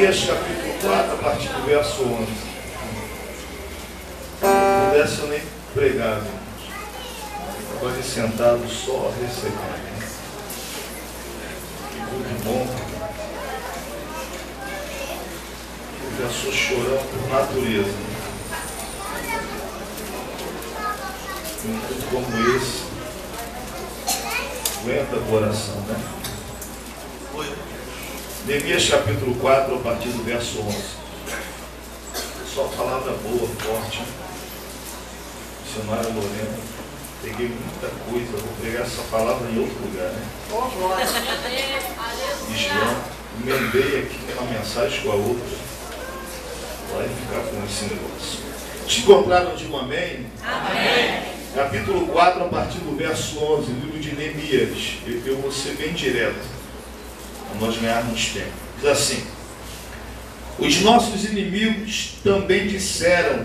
Neemias capítulo 4, a partir do verso 11. Não pudesse eu nem pregar, irmãos. Agora sentado só recebendo. Muito bom. Eu já sou chorão por natureza. Um culto como esse aguenta o coração, né? Neemias capítulo 4, a partir do verso 11. Só palavra boa, forte. Missionário Lorena, peguei muita coisa. Vou pregar essa palavra em outro lugar, né? Emendei aqui uma mensagem com a outra. Vai ficar com esse negócio. Te encontraram de um amém? Amém. Capítulo 4, a partir do verso 11, livro de Neemias. Eu vou ser bem direto. Nós ganharmos tempo. Diz assim: os nossos inimigos também disseram,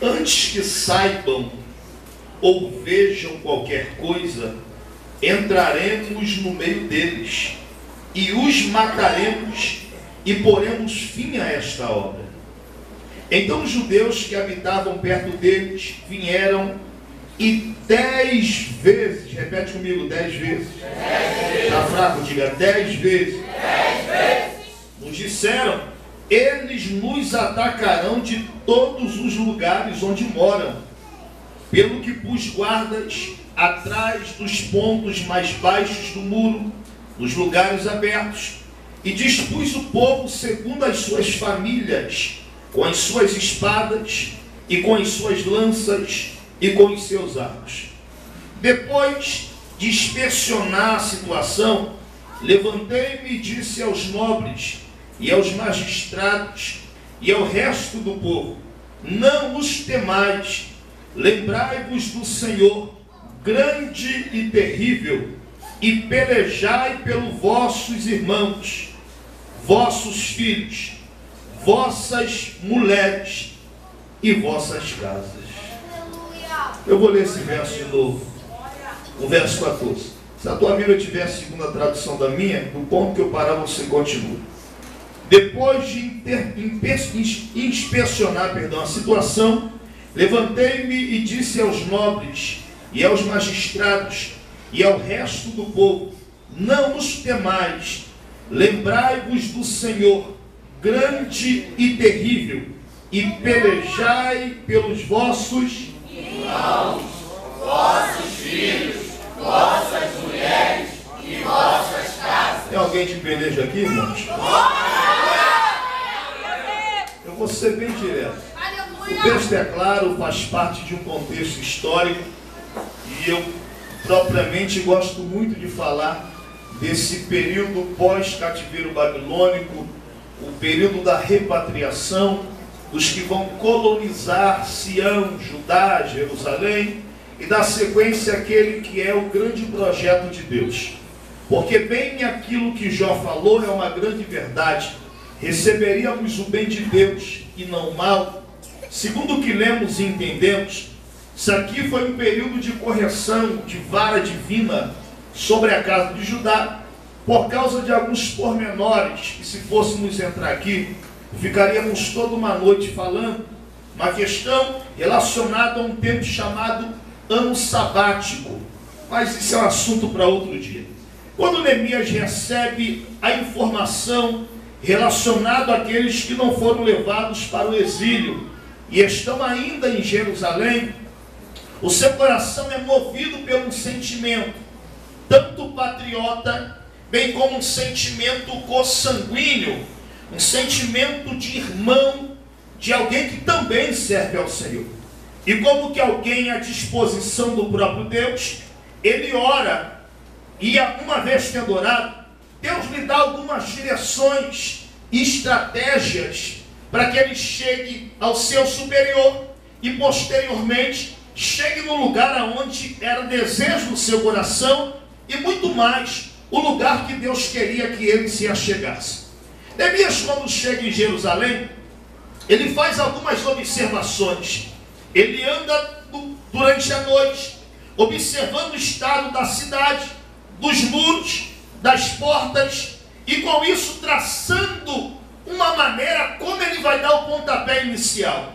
antes que saibam ou vejam qualquer coisa, entraremos no meio deles e os mataremos e poremos fim a esta obra. Então os judeus que habitavam perto deles vieram e 10 vezes, repete comigo, 10 vezes. 10 vezes. Tá fraco, diga 10 vezes. 10 vezes. Nos disseram, eles nos atacarão de todos os lugares onde moram. Pelo que pus guardas atrás dos pontos mais baixos do muro, nos lugares abertos, e dispus o povo segundo as suas famílias, com as suas espadas e com as suas lanças, e com os seus arcos. Depois de inspecionar a situação, levantei-me e disse aos nobres e aos magistrados e ao resto do povo: não os temais, lembrai-vos do Senhor, grande e terrível, e pelejai pelos vossos irmãos, vossos filhos, vossas mulheres e vossas casas. Eu vou ler esse verso de novo, o verso 14. Se a tua Bíblia tivesse segundo a tradução da minha, do ponto que eu parar, você continua. Depois de inspecionar a situação, levantei-me e disse aos nobres e aos magistrados e ao resto do povo: não os temais, lembrai-vos do Senhor, grande e terrível, e pelejai pelos vossos irmãos, vossos filhos, vossas mulheres e vossas casas. Tem alguém de peleja aqui, irmãos? Eu vou ser bem direto. O texto, é claro, faz parte de um contexto histórico e eu propriamente gosto muito de falar desse período pós-cativeiro babilônico, o período da repatriação, dos que vão colonizar Sião, Judá, Jerusalém, e da sequência aquele que é o grande projeto de Deus. Porque bem aquilo que Jó falou é uma grande verdade. Receberíamos o bem de Deus e não o mal. Segundo o que lemos e entendemos, isso aqui foi um período de correção de vara divina sobre a casa de Judá, por causa de alguns pormenores que, se fôssemos entrar aqui, ficaríamos toda uma noite falando. Uma questão relacionada a um tempo chamado ano sabático, mas isso é um assunto para outro dia. Quando Neemias recebe a informação relacionada àqueles que não foram levados para o exílio e estão ainda em Jerusalém, o seu coração é movido por um sentimento tanto patriota, bem como um sentimento consanguíneo, um sentimento de irmão, de alguém que também serve ao Senhor. E como que alguém à disposição do próprio Deus, ele ora, e uma vez tendo orado, Deus lhe dá algumas direções e estratégias para que ele chegue ao seu superior e posteriormente chegue no lugar aonde era desejo do seu coração e muito mais, o lugar que Deus queria que ele se achegasse. Neemias, quando chega em Jerusalém, ele faz algumas observações. Ele anda durante a noite, observando o estado da cidade, dos muros, das portas, e com isso traçando uma maneira como ele vai dar o pontapé inicial.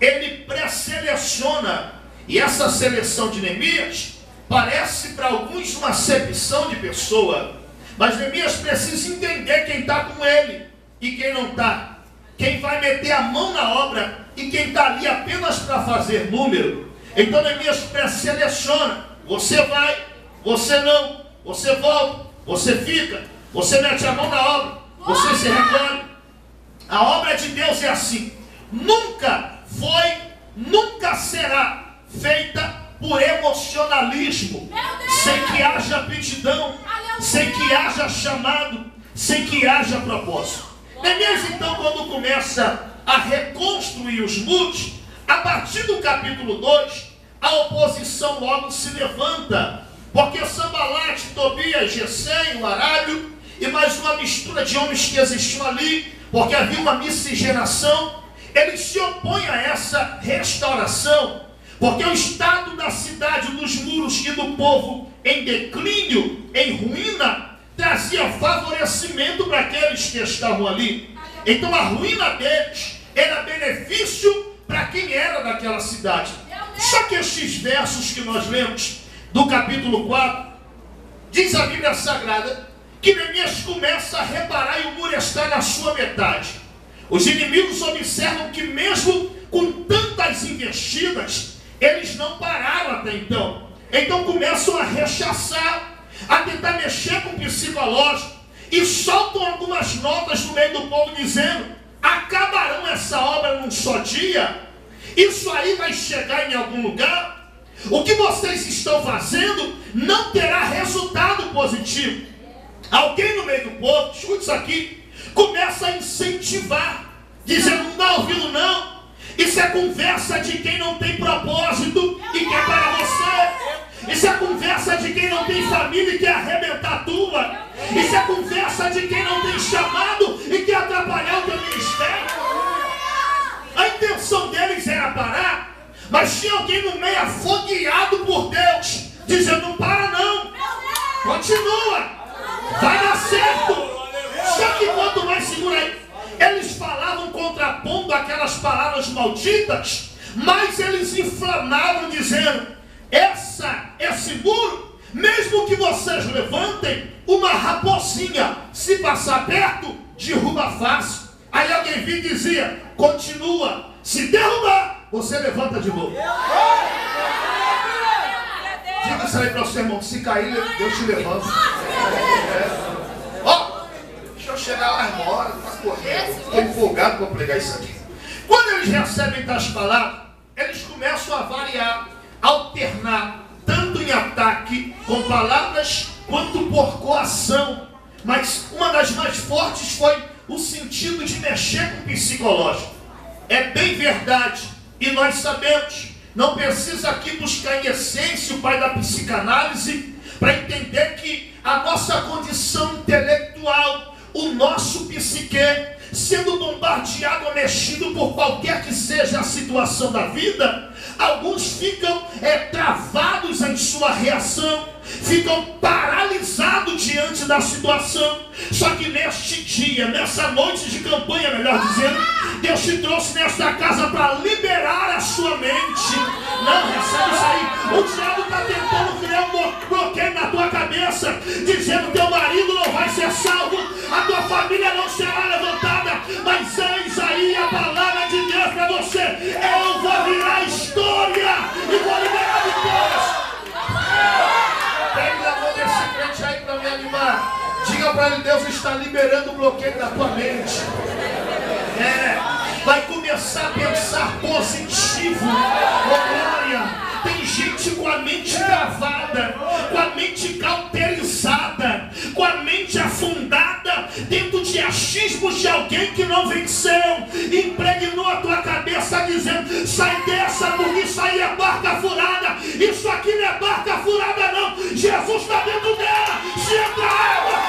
Ele pré-seleciona, e essa seleção de Neemias parece para alguns uma acepção de pessoa, mas Neemias precisa entender quem está com ele e quem não está, quem vai meter a mão na obra e quem está ali apenas para fazer número. Então Neemias pré-seleciona: você vai, você não, você volta, você fica, você mete a mão na obra, você se recolhe. A obra de Deus é assim, nunca foi, nunca será feita por emocionalismo, sem que haja aptidão, sem que haja chamado, sem que haja propósito. Neemias então, quando começa a reconstruir os muros, a partir do capítulo 2, a oposição logo se levanta, porque Sambalat, Tobia, Gesé e o Aralho, e mais uma mistura de homens que existiam ali, porque havia uma miscigenação, eles se opõem a essa restauração, porque o estado da cidade, dos muros e do povo em declínio, em ruína, trazia favorecimento para aqueles que estavam ali. Então a ruína deles era benefício para quem era daquela cidade. Só que estes versos que nós lemos do capítulo 4, diz a Bíblia Sagrada que Neemias começa a reparar e o muro está na sua metade. Os inimigos observam que mesmo com tantas investidas, eles não pararam até então. Então começam a rechaçar, a tentar mexer com o psicológico, e soltam algumas notas no meio do povo dizendo: acabarão essa obra num só dia? Isso aí vai chegar em algum lugar? O que vocês estão fazendo não terá resultado positivo. Alguém no meio do povo, escute isso aqui, começa a incentivar, dizendo: não dá ouvido não, isso é conversa de quem não tem propósito e quer para você, isso é conversa de quem não tem família e quer arrebentar a tua, isso é conversa de quem não tem chamado e quer atrapalhar o teu ministério. A intenção deles era parar, mas tinha alguém no meio afogueado por Deus, dizendo: não para não, continua, vai dar certo. Só que quanto mais segura aí, eles falavam contrapondo aquelas palavras malditas, mas eles inflamavam dizendo: esse muro, mesmo que vocês levantem, uma raposinha, se passar perto, derruba fácil. Aí alguém vinha e dizia: continua, se derrubar, você levanta de novo. Diga isso aí para o seu irmão: se cair, Deus te levanta. Ó, deixa eu chegar lá uma hora, tá correndo, estou empolgado para pregar isso aqui. Quando eles recebem tais palavras, eles começam a variar, alternar, tanto em ataque com palavras, quanto por coação. Mas uma das mais fortes foi o sentido de mexer com o psicológico. É bem verdade, e nós sabemos, não precisa aqui buscar em essência o pai da psicanálise para entender que a nossa condição intelectual, o nosso psique, sendo bombardeado ou mexido por qualquer que seja a situação da vida, alguns ficam travados em sua reação, ficam paralisados diante da situação. Só que neste dia, nessa noite de campanha, melhor dizendo, Deus te trouxe nesta casa para liberar a sua mente. Não, recebe isso aí. O diabo está tentando criar um bloqueio na tua cabeça, dizendo que teu marido não vai ser salvo, a tua família não será levantada. Mas eis aí a palavra de Deus para você: eu vou virar história e vou liberar vitórias. Pega a mão desse crente aí para me animar. Diga para ele: Deus está liberando o bloqueio da tua mente. Vai começar a pensar positivo. Oh, glória! Tem gente com a mente travada, com a mente cauterizada, com a mente afundada dentro de achismos de alguém que não venceu. Impregnou a tua cabeça dizendo: sai dessa, porque isso aí é barca furada. Isso aqui não é barca furada não. Jesus está dentro dela. Se entra água,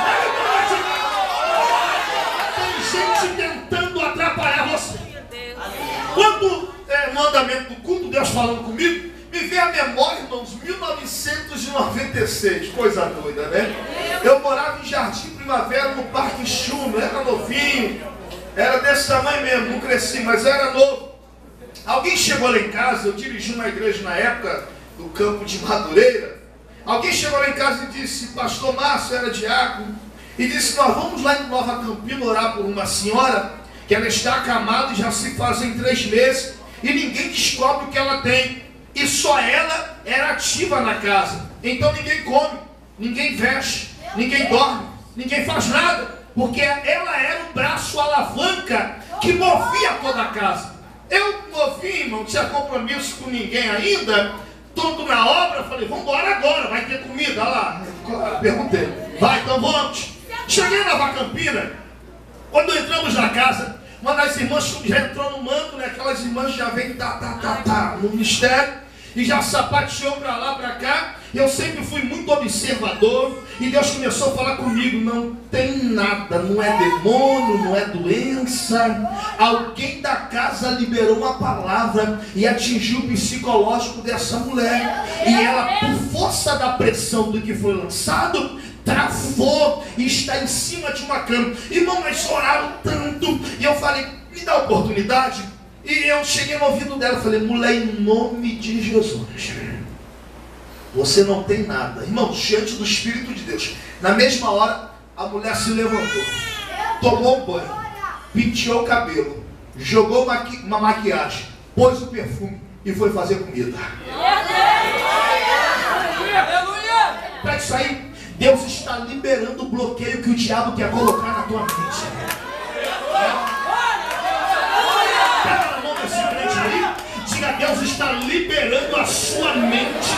ele pode. Tem gente tentando atrapalhar você. Quando no andamento do culto, Deus falando comigo, me vem a memória, irmãos, 1996, coisa doida, né? Eu morava em Jardim Primavera, no Parque Chuma, era novinho, Era desse tamanho mesmo, não cresci, mas era novo. Alguém chegou lá em casa, eu dirigi uma igreja na época do campo de Madureira. Alguém chegou lá em casa e disse, pastor Márcio era diácono, e disse, nós vamos lá em Nova Campina orar por uma senhora, que ela está acamada e já se fazem 3 meses, e ninguém descobre o que ela tem. E só ela era ativa na casa. Então ninguém come, ninguém veste, ninguém dorme, ninguém faz nada, porque ela era o braço, a alavanca que movia toda a casa. Eu ouvi, irmão, não tinha compromisso com ninguém ainda, tudo na obra, eu falei, vamos embora agora, vai ter comida, olha lá, perguntei, vai, então vamos. Cheguei na Nova Campina, quando entramos na casa, uma das irmãs já entrou no manto, né? Aquelas irmãs já vem no ministério, e já sapateou para lá, para cá. Eu sempre fui muito observador, e Deus começou a falar comigo, não tem nada, não é demônio, não é doença. Alguém da casa liberou uma palavra e atingiu o psicológico dessa mulher, e ela, por força da pressão do que foi lançado, travou e está em cima de uma cama. Irmão, mas oraram tanto, e eu falei, me dá oportunidade. E eu cheguei no ouvido dela, falei, mulher, em nome de Jesus, você não tem nada. Irmão, diante do Espírito de Deus, na mesma hora, a mulher se levantou, tomou um banho, penteou o cabelo, jogou uma maquiagem, pôs o perfume e foi fazer comida. Para isso aí, Deus está liberando o bloqueio que o diabo quer colocar na tua mente. Deus está liberando a sua mente, mente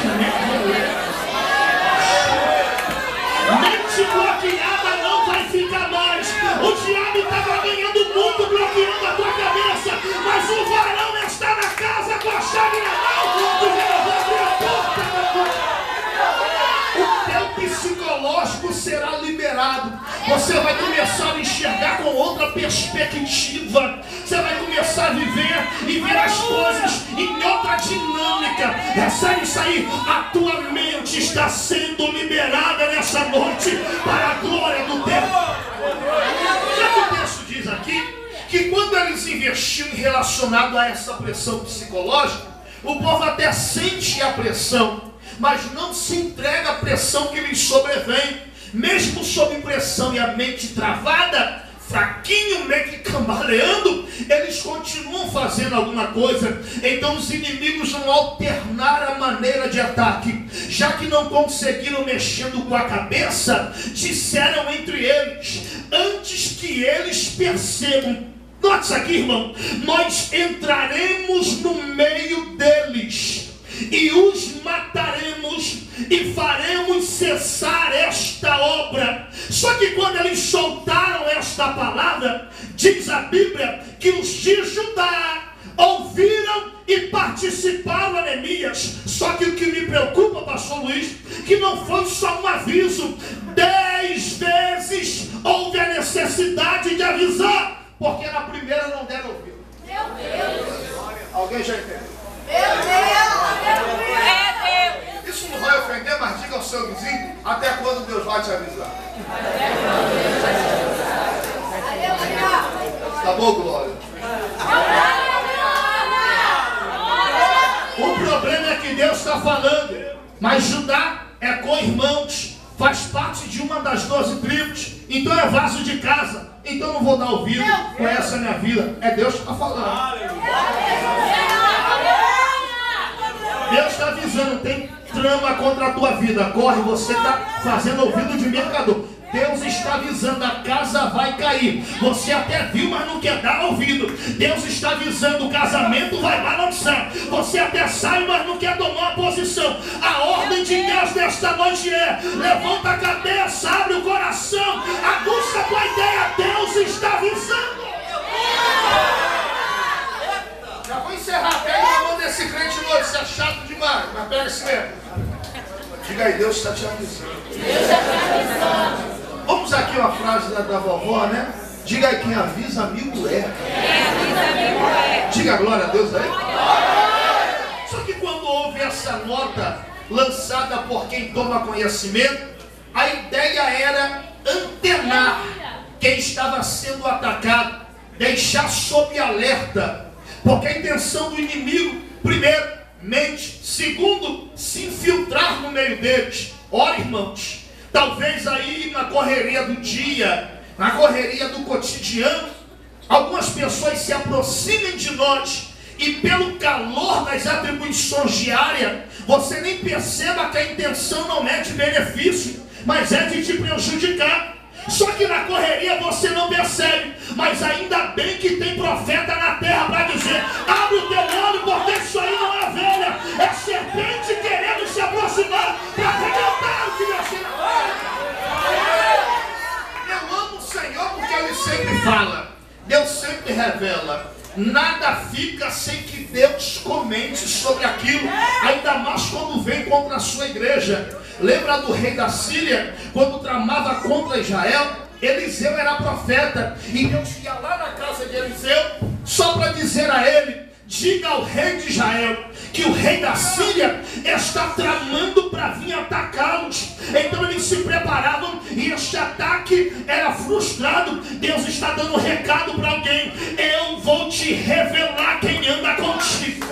bloqueada não vai ficar mais. O diabo estava ganhando o mundo bloqueando a tua cabeça, mas o varão está na casa com a chave na mão, tu vai abrir a porta da tua. O teu psicológico será liberado. Você vai começar a enxergar com outra perspectiva. Você vai começar a viver e ver as coisas em outra dinâmica. Recebe isso aí. A tua mente está sendo liberada nessa noite para a glória do Deus. O texto diz aqui que quando eles investiam em relacionado a essa pressão psicológica, o povo até sente a pressão, mas não se entrega à pressão que lhes sobrevém. Mesmo sob pressão e a mente travada, fraquinho, meio que cambaleando, eles continuam fazendo alguma coisa. Então os inimigos vão alternar a maneira de ataque. Já que não conseguiram mexendo com a cabeça, disseram entre eles, antes que eles percebam. Note isso aqui, irmão, nós entraremos no meio deles e os mataremos e faremos cessar esta obra. Só que quando eles soltaram esta palavra, diz a Bíblia que os de Judá ouviram e participaram a Neemias. Só que o que me preocupa, pastor Luiz, que não foi só um aviso, 10 vezes houve a necessidade de avisar, porque na primeira não deram ouvido. Meu Deus! Alguém já entendeu? Meu Deus, Deus. Isso não vai ofender, mas diga ao seu vizinho, até quando Deus vai te avisar? Tá bom, Glória? O problema é que Deus está falando, mas Judá é com irmãos, faz parte de uma das 12 tribos, então é vaso de casa, então não vou dar ouvido, conhece a minha vida, é Deus que está falando. Deus está avisando, tem trama contra a tua vida, corre, você está fazendo ouvido de mercador. Deus está avisando, a casa vai cair. Você até viu, mas não quer dar ouvido. Deus está avisando, o casamento vai balançar. Você até sai, mas não quer tomar uma posição. A ordem de Deus desta noite é, levanta a cabeça, abre o coração, aguça a tua ideia, Deus está avisando. Já vou encerrar, pega na mão desse crente novo, você é chato demais, mas pega esse mesmo. Diga aí, Deus está te avisando. Deus está te avisando. Vamos aqui uma frase da vovó, né? Diga aí, quem avisa, amigo é. Diga glória a Deus aí. Só que quando houve essa nota lançada por quem toma conhecimento, a ideia era antenar quem estava sendo atacado. deixar sob alerta, porque a intenção do inimigo, primeiro, mente, segundo, se infiltrar no meio deles. Ora, irmãos, talvez aí na correria do dia, na correria do cotidiano, algumas pessoas se aproximem de nós e pelo calor das atribuições diárias, você nem perceba que a intenção não é de benefício, mas é de te prejudicar. Só que na correria você não percebe, mas ainda bem que tem profeta na terra para dizer: abre o teu olho, porque isso aí não é velha, é serpente querendo se aproximar para arrebentar o que nasceu na terra. Eu amo o Senhor porque Ele sempre fala, Deus sempre revela. Nada fica sem que Deus comente sobre aquilo, ainda mais quando vem contra a sua igreja. Lembra do rei da Síria, quando tramava contra Israel? Eliseu era profeta, e Deus ia lá na casa de Eliseu só para dizer a ele: diga ao rei de Israel que o rei da Síria está tramando para vir atacá-los. Então eles se preparavam e este ataque era frustrado. Deus está dando um recado para alguém: eu vou te revelar quem anda contigo,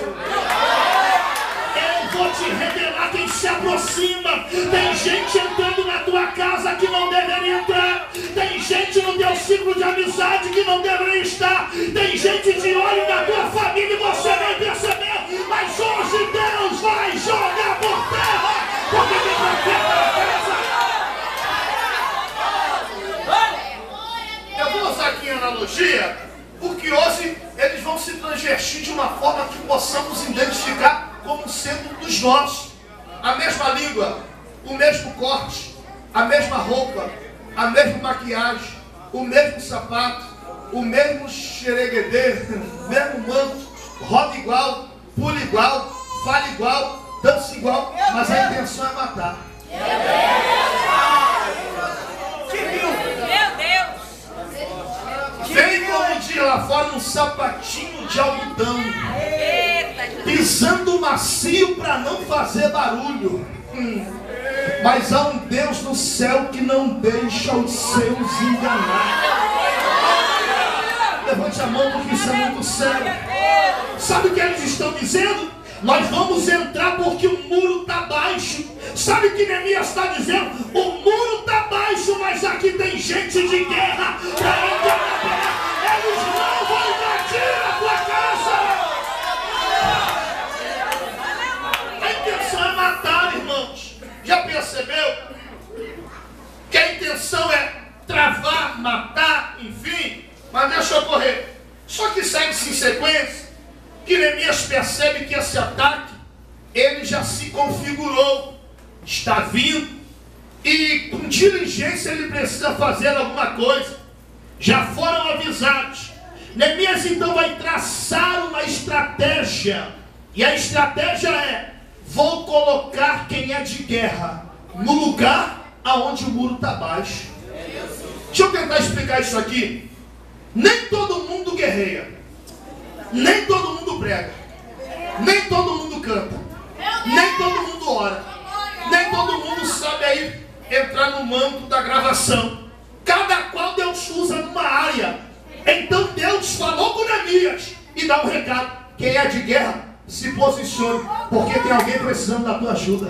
eu vou te revelar quem se aproxima. Tem gente entrando na tua casa que não deveria entrar, tem gente no teu ciclo de amizade que não deveria estar, tem gente de olho na tua família e você nem percebeu, mas hoje Deus vai jogar por terra, porque tem profeta na casa. Eu vou usar aqui a analogia, porque hoje eles vão se transvestir de uma forma que possamos identificar como sendo dos nossos. A mesma língua, o mesmo corte, a mesma roupa, a mesma maquiagem, o mesmo sapato, o mesmo xereguedê, o mesmo manto, roda igual, pula igual, fala igual, dança igual, mas a intenção é matar. Meu Deus! Vem, como diz lá fora, um sapatinho de algodão, pisando macio para não fazer barulho. Mas há um Deus no céu que não deixa os seus enganar. Levante a mão, porque isso é muito sério. Sabe o que eles estão dizendo? Nós vamos entrar porque o muro está baixo. Sabe o que Neemias está dizendo? O muro está baixo, mas aqui tem gente de guerra para entrar. Eles não vão invadir a tua casa. Matar, irmãos. Já percebeu que a intenção é travar, matar, enfim, mas deixa ocorrer. Só que segue-se em sequência que Neemias percebe que esse ataque, ele já se configurou, está vindo, e com diligência ele precisa fazer alguma coisa. Já foram avisados. Neemias então vai traçar uma estratégia, e a estratégia é: vou colocar quem é de guerra no lugar aonde o muro está baixo. Deixa eu tentar explicar isso aqui. Nem todo mundo guerreia, nem todo mundo prega, nem todo mundo canta, nem todo mundo ora, nem todo mundo sabe aí entrar no manto da gravação. Cada qual Deus usa numa área. Então Deus falou com Neemias e dá um recado: quem é de guerra, se posicione, porque tem alguém precisando da tua ajuda.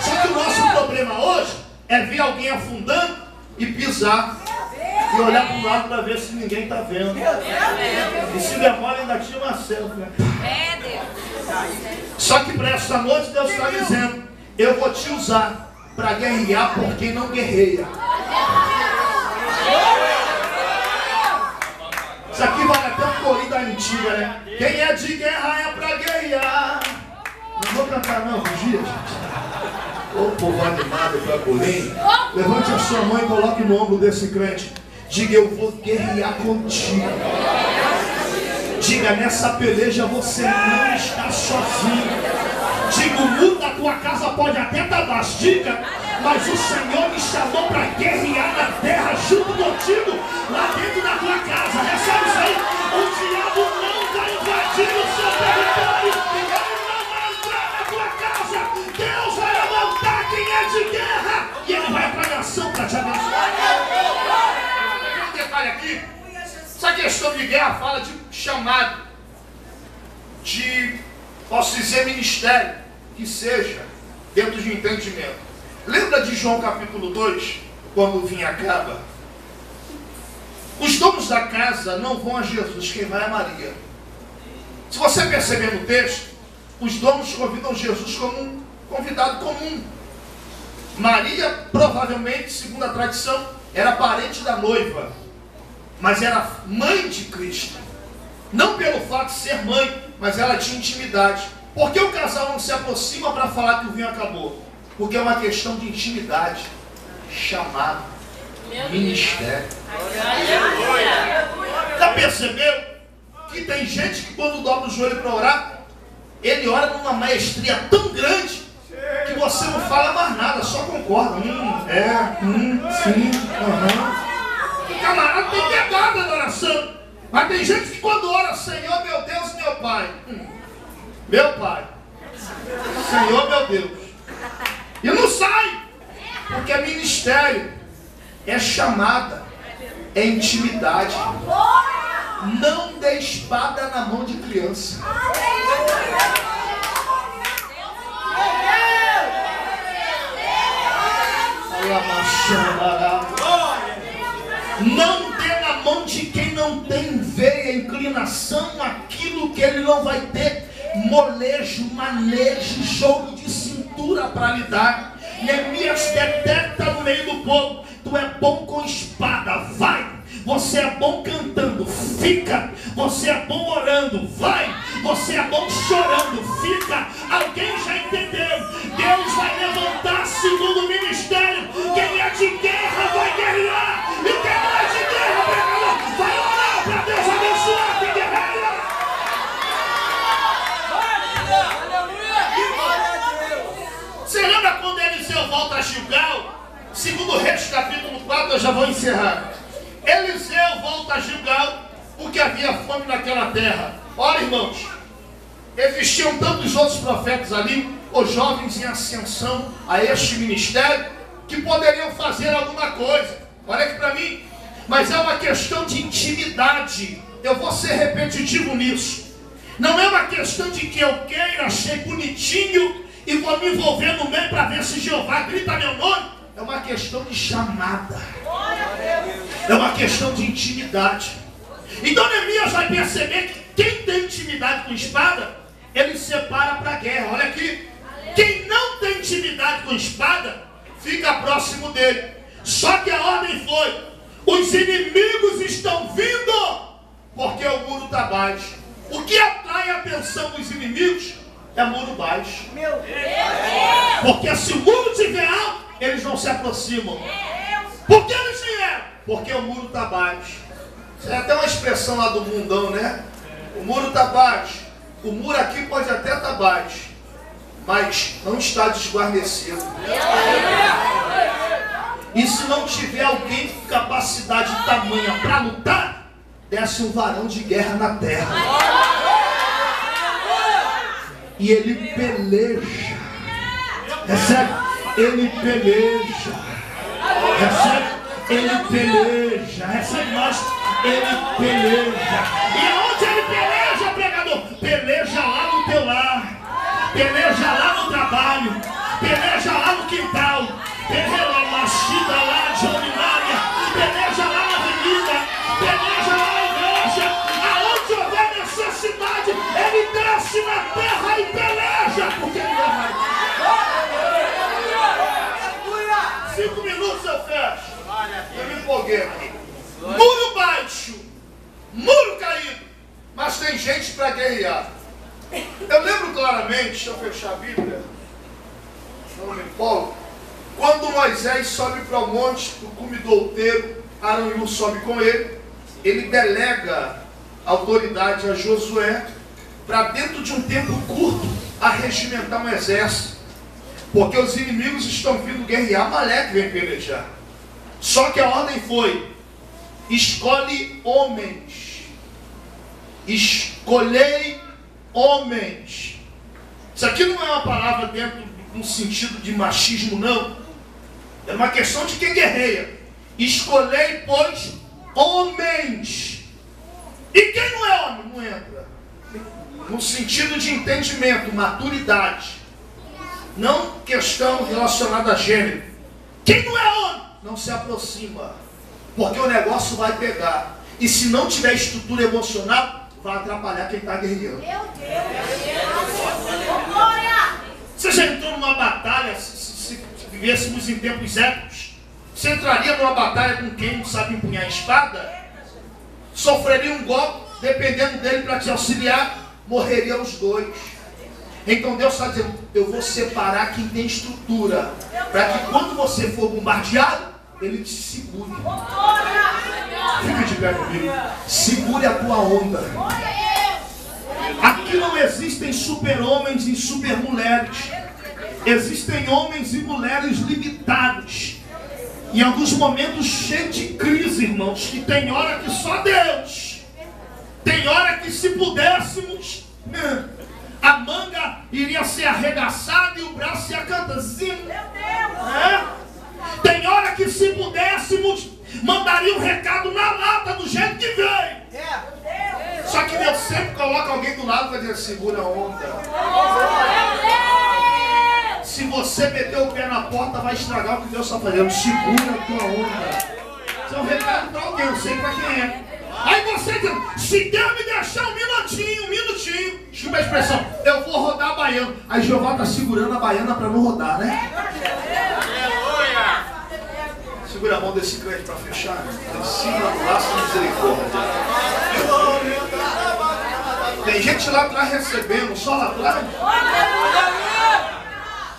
Só que o nosso problema hoje é ver alguém afundando e pisar e olhar para o lado para ver se ninguém está vendo. E se demora, ainda tinha uma selfie. Só que para esta noite Deus está dizendo: eu vou te usar para guerrear por quem não guerreia. Isso aqui vale até um corinho da antiga, né? Quem é de guerra é pra guerrear. Não vou cantar não, vigia, gente. Ô povo animado pra bolinho. Levante a sua mão e coloque no ombro desse crente. Diga: eu vou guerrear contigo. Diga: nessa peleja você não está sozinho. Diga: o muro da tua casa pode até estar baixo. Diga: mas o Senhor me chamou para guerrear na terra junto contigo, lá dentro da tua casa. Recebe isso aí. O diabo não vai invadir o seu território, ele não vai entrar na tua casa. Deus vai levantar quem é de guerra e ele vai para a nação para te abençoar. Tem um detalhe aqui. questão de guerra fala de chamado, de, posso dizer, ministério, que seja dentro de entendimento. Lembra de João capítulo 2, quando o vinho acaba? Os donos da casa não vão a Jesus, quem vai é Maria. Se você perceber no texto, os donos convidam Jesus como um convidado comum. Maria, provavelmente, segundo a tradição, era parente da noiva, mas era mãe de Cristo. Não pelo fato de ser mãe, mas ela tinha intimidade. Por que o casal não se aproxima para falar que o vinho acabou? Porque é uma questão de intimidade, chamado, ministério. Já percebeu que tem gente que quando dobra o joelho para orar, ele ora numa maestria tão grande que você não fala mais nada, só concorda. Sim, O camarada tem pegada na oração. Mas tem gente que quando ora, Senhor, meu Deus, meu Pai. Meu Pai. Senhor, meu Deus. E não sai. Porque é ministério. É chamada. É intimidade. Não dê espada na mão de criança. Não dê na mão de quem não tem veia, inclinação, aquilo que ele não vai ter molejo, manejo, jogo de cintura para lidar. Neemias detecta no meio do povo: tu é bom com espada, vai. Você é bom cantando, fica. Você é bom orando, vai. Você é bom chorando, fica. Alguém já entendeu? Deus vai levantar segundo o ministério. Quem é de guerra vai guerrear. E quem não é de guerra vai orar para Deus abençoar quem guerreia. Você lembra quando Eliseu volta a Gilgal? Segundo Reis capítulo 4, eu já vou encerrar. Eliseu volta a Gilgal porque havia fome naquela terra. Ora, irmãos, existiam tantos outros profetas ali, os jovens em ascensão a este ministério, que poderiam fazer alguma coisa. Olha aqui para mim. Mas é uma questão de intimidade. Eu vou ser repetitivo nisso. Não é uma questão de que eu queira, achei bonitinho e vou me envolver no meio para ver se Jeová grita meu nome. É uma questão de chamada. É uma questão de intimidade. Então Neemias vai perceber que quem tem intimidade com espada, ele separa para a guerra. Olha aqui. Quem não tem intimidade com espada, fica próximo dele. Só que a ordem foi: os inimigos estão vindo, porque o muro está baixo. O que atrai a atenção dos inimigos é muro baixo. Meu Deus! Porque se o muro estiver alto, eles não se aproximam. Por que eles vieram? Porque o muro está baixo. Isso é até uma expressão lá do mundão, né? O muro está baixo. O muro aqui pode até estar baixo, mas não está desguarnecido. E se não tiver alguém com capacidade tamanha para lutar, desce um varão de guerra na terra. E ele peleja. Recebe? Ele peleja, recebe, ele peleja, recebe nós, ele peleja. E aonde ele peleja, pregador? Peleja lá no teu lar, peleja lá no trabalho, peleja lá no quintal, peleja lá na chita lá de Olimária, peleja lá na avenida, peleja lá na igreja. Aonde houver necessidade, ele desce na terra e peleja, porque ele não vai. 5 minutos eu fecho. Eu me empolguei aqui. Muro baixo, muro caído, mas tem gente para guerrear. Eu lembro claramente, deixa eu fechar a Bíblia, não me empolgo, quando Moisés sobe para o monte, para o cume do outeiro, Arão e Ur sobe com ele. Ele delega a autoridade a Josué para, dentro de um tempo curto, arregimentar um exército. Porque os inimigos estão vindo guerrear, Amaleque vem pelejar. Só que a ordem foi: escolhe homens. Escolhei homens. Isso aqui não é uma palavra dentro de um sentido de machismo, não. É uma questão de quem guerreia. Escolhei, pois, homens E quem não é homem não entra. No sentido de entendimento, maturidade. Não questão relacionada a gênero. Quem não é homem não se aproxima. Porque o negócio vai pegar. E se não tiver estrutura emocional, vai atrapalhar quem está guerreando. Meu Deus! Glória! Você já entrou numa batalha, se vivêssemos em tempos épicos? Você entraria numa batalha com quem não sabe empunhar a espada? Sofreria um golpe, dependendo dele para te auxiliar, morreriam os dois. Então Deus está dizendo, eu vou separar quem tem estrutura, para que quando você for bombardeado, ele te segure. Fica de pé comigo. Segure a tua onda. Aqui não existem super-homens e super-mulheres. Existem homens e mulheres limitados. Em alguns momentos cheios de crise, irmãos, que tem hora que só Deus. Tem hora que se pudéssemos, a manga iria ser arregaçada e o braço ia cantazinho. Tem hora que se pudéssemos, mandaria um recado na lata do jeito que veio. Só que Deus sempre coloca alguém do lado para dizer, segura a onda. Se você meter o pé na porta, vai estragar o que Deus está fazendo. Segura a tua onda. Isso é um recado para alguém, eu sei para quem é. Aí você diz, se Deus me deixar um minutinho. Desculpa a expressão, eu vou rodar a baiana. Aí Jeová está segurando a baiana para não rodar, né? Segura a mão desse crente para fechar. Descida no laço de misericórdia. Tem gente lá atrás recebendo, só lá atrás.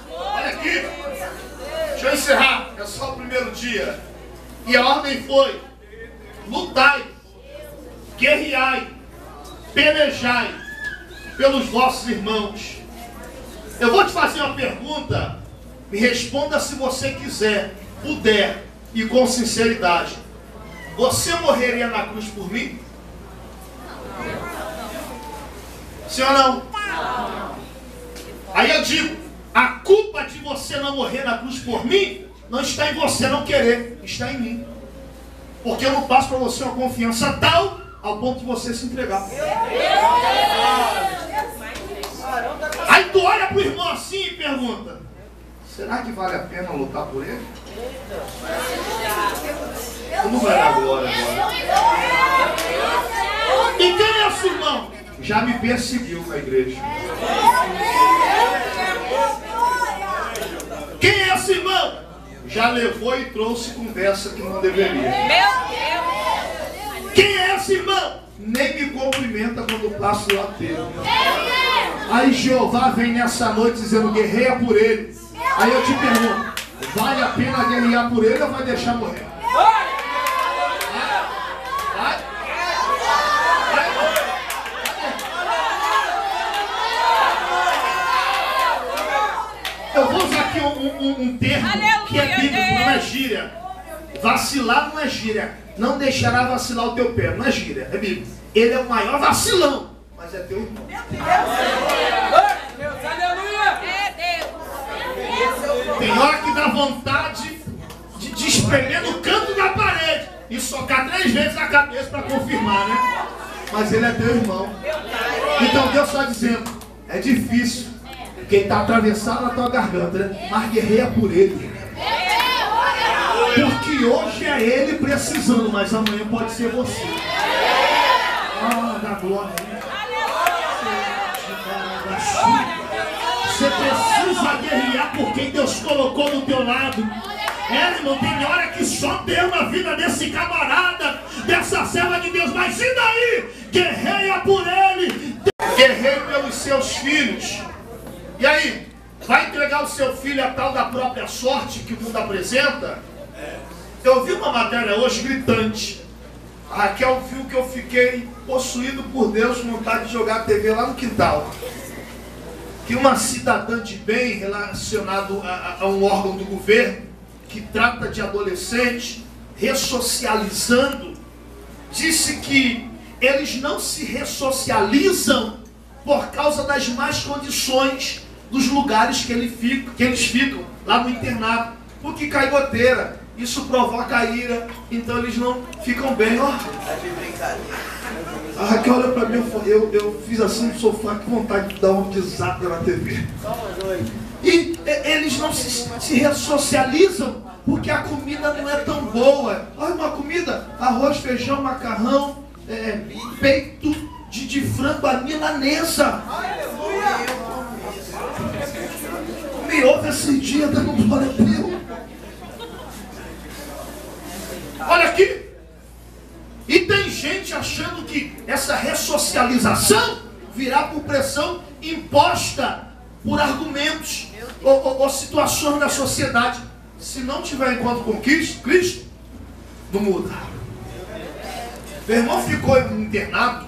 Olha aqui. Deixa eu encerrar. É só o primeiro dia. E a ordem foi: lutai, guerreai, pelejai pelos vossos irmãos. Eu vou te fazer uma pergunta. Me responda se você quiser, puder. E com sinceridade, você morreria na cruz por mim? Sim ou não? Aí eu digo, a culpa de você não morrer na cruz por mim não está em você não querer, está em mim. Porque eu não passo para você uma confiança tal ao ponto de você se entregar. Aí tu olha para o irmão assim e pergunta, será que vale a pena lutar por ele? Como vai dar glória agora? E quem é esse irmão? Já me perseguiu na igreja. Quem é esse irmão? Já levou e trouxe conversa que não deveria. Quem é esse irmão? Nem me cumprimenta quando passo lá dentro. Aí Jeová vem nessa noite dizendo, guerreia por ele. Aí eu te pergunto, vale a pena guerrear por ele ou vai deixar morrer? Vai. Eu vou usar aqui um termo que é bíblico, não é gíria. Vacilar não é gíria. Não deixará vacilar o teu pé, não é gíria, é bíblico. Ele é o maior vacilão, mas é teu irmão. Meu Deus! Tem hora que dá vontade de espremer no canto da parede e socar 3 vezes a cabeça para confirmar, né? Mas ele é teu irmão. Então Deus está dizendo, é difícil, quem está atravessado na tua garganta, né? Mas guerreia por ele. Porque hoje é ele precisando, mas amanhã pode ser você. Ah, dá glória. Você precisa guerrear por quem Deus colocou do teu lado. É, irmão, tem hora que só deu na vida desse camarada, dessa serva de Deus. Mas e daí? Guerreia por ele. Guerreia pelos seus filhos. E aí? Vai entregar o seu filho a tal da própria sorte que o mundo apresenta? Eu vi uma matéria hoje gritante. A Raquel viu que eu fiquei possuído por Deus, vontade de jogar a TV lá no quintal. Que uma cidadã de bem relacionada a um órgão do governo que trata de adolescentes, ressocializando, disse que eles não se ressocializam por causa das más condições dos lugares que eles ficam lá no internato, porque cai goteira, isso provoca a ira, então eles não ficam bem, ó. A Raquel olha pra mim, eu fiz assim no sofá, que vontade de dar uma desada na TV. E eles não se ressocializam, porque a comida não é tão boa. Olha uma comida, arroz, feijão, macarrão, peito de frango à milanesa. Me ouve esse dia, dando um glória a Deus. Olha aqui. E tem gente achando que essa ressocialização virá por pressão imposta por argumentos ou situações da sociedade. Se não tiver encontro com Cristo, não muda. Meu irmão ficou internado,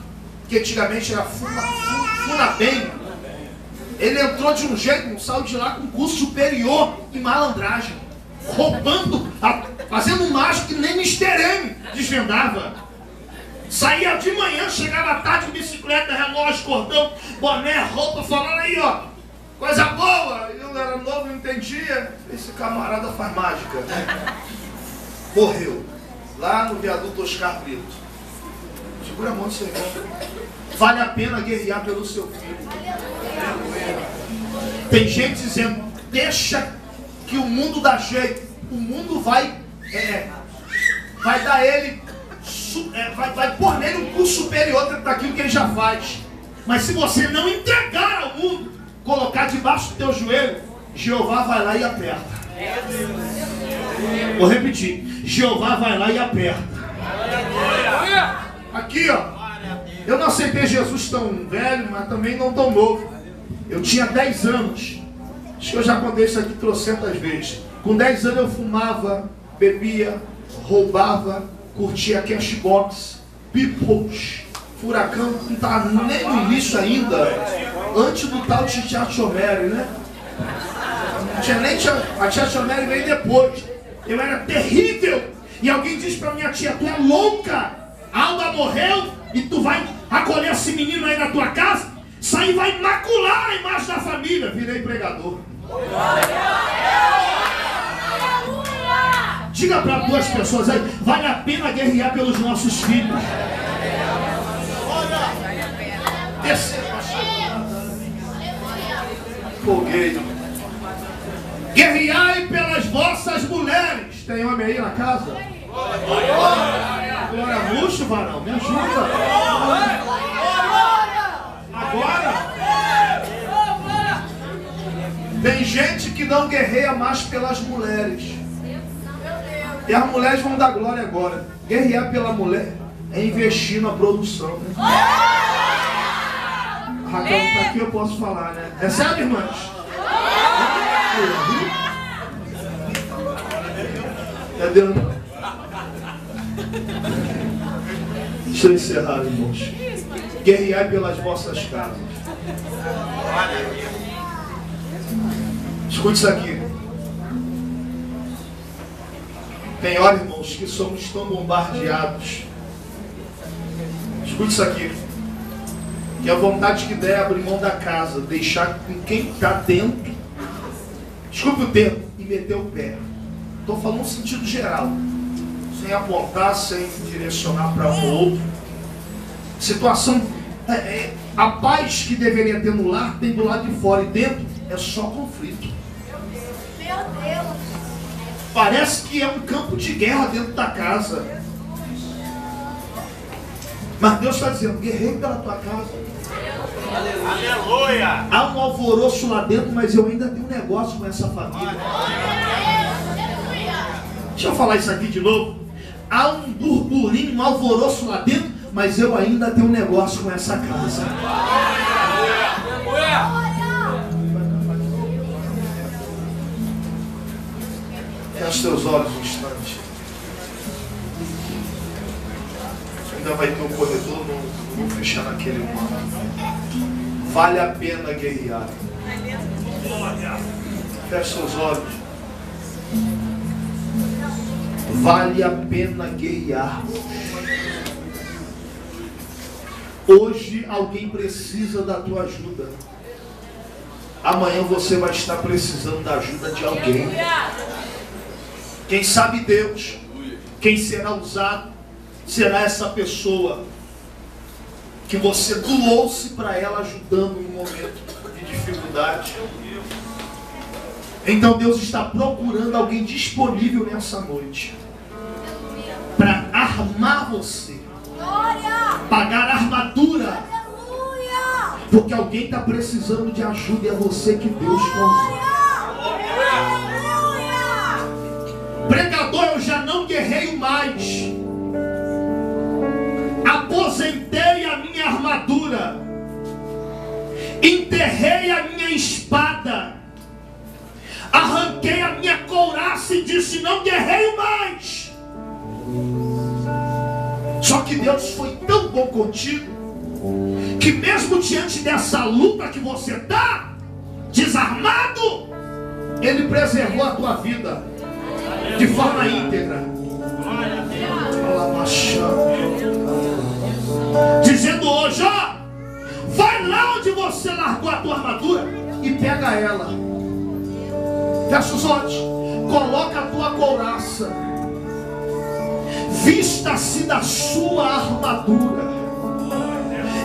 que antigamente era Funabem. Ele entrou de um jeito, não saiu de lá com curso superior em malandragem, roubando, fazendo um mágico que nem Mister M desvendava. Saía de manhã, chegava à tarde, bicicleta, relógio, cordão, boné, roupa, falando aí, ó, coisa boa. Eu era novo, não entendia. Esse camarada faz mágica. Morreu. Lá no viaduto Oscar Brito. Segura a mão do seu irmão. Vale a pena guerrear pelo seu filho. Tem gente dizendo, deixa que o mundo dá jeito. O mundo vai dar ele, vai pôr nele um curso superior daquilo que ele já faz. Mas se você não entregar ao mundo, colocar debaixo do teu joelho, Jeová vai lá e aperta. Vou repetir. Jeová vai lá e aperta. Aqui, ó. Eu não aceitei Jesus tão velho, mas também não tão novo. Eu tinha 10 anos. Acho que eu já contei isso aqui trocentas vezes. Com 10 anos eu fumava, bebia, roubava, curtia cashbox, pipos, furacão, não tá nem no lixo ainda, antes do tal de Tia Chomeri, né? Não tinha nem a Tia Chomeri veio depois. Eu era terrível. E alguém disse pra minha tia, tu é louca, Alba morreu e tu vai acolher esse menino aí na tua casa? Isso aí vai macular a imagem da família. Virei pregador. Diga para duas pessoas aí, vale a pena guerrear pelos nossos filhos. Olha, descer, fogueiro. Guerreai pelas vossas mulheres. Tem homem aí na casa? Agora, luxo, varão, me ajuda. Agora. Tem gente que não guerreia mais pelas mulheres. E as mulheres vão dar glória agora. Guerrear pela mulher é investir na produção. Né? A Raquel está aqui, eu posso falar, né? Recebe, irmãs? Cadê o nome? Deixa eu encerrar, irmãos. Guerrear pelas vossas casas. Escute isso aqui. Tem hora, irmãos, que somos tão bombardeados. Escute isso aqui. Que a vontade que der é abrir mão da casa, deixar com quem está dentro. Desculpe o termo, e meter o pé. Estou falando no sentido geral. Sem apontar, sem direcionar para um outro. Situação. A paz que deveria ter no lar tem do lado de fora. E dentro é só conflito. Meu Deus. Parece que é um campo de guerra dentro da casa. Mas Deus está dizendo, guerreiro pela tua casa. Aleluia! Há um alvoroço lá dentro, mas eu ainda tenho um negócio com essa família. Deixa eu falar isso aqui de novo. Há um burburinho, um alvoroço lá dentro, mas eu ainda tenho um negócio com essa casa. Aleluia! Feche teus olhos um instante. Ainda vai ter um corredor, não vou fechar naquele humano. Vale a pena guerrear. Feche seus olhos. Vale a pena guerrear. Hoje alguém precisa da tua ajuda. Amanhã você vai estar precisando da ajuda de alguém. Quem sabe Deus, quem será usado, será essa pessoa que você doou-se para ela, ajudando em um momento de dificuldade. Então Deus está procurando alguém disponível nessa noite para armar você, pagar a armadura, porque alguém está precisando de ajuda e é você que Deus está usando. Pregador, eu já não guerreio mais, aposentei a minha armadura, enterrei a minha espada, arranquei a minha couraça e disse: não guerreio mais. Só que Deus foi tão bom contigo que mesmo diante dessa luta que você está desarmado, Ele preservou a tua vida de forma íntegra, dizendo hoje: ó, vai lá onde você largou a tua armadura e pega ela. Fecha os olhos, coloca a tua couraça, vista-se da sua armadura,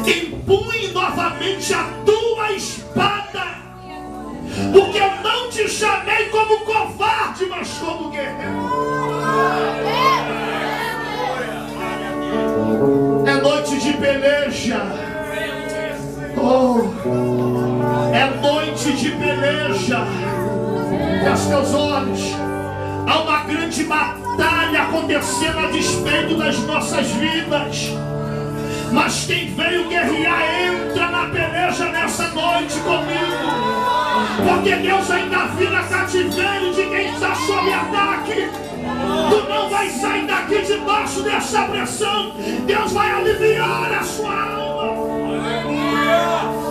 empunhe novamente a tua espada, porque eu não te chamei como covarde, mas como guerreiro. É noite de peleja, é noite de peleja. Feche teus olhos, há uma grande batalha acontecendo a despeito das nossas vidas. Mas quem veio guerrear, entra na peleja nessa noite comigo, porque Deus ainda vira cativeiro de quem está sob ataque. Tu não vai sair daqui debaixo dessa pressão. Deus vai aliviar a sua alma.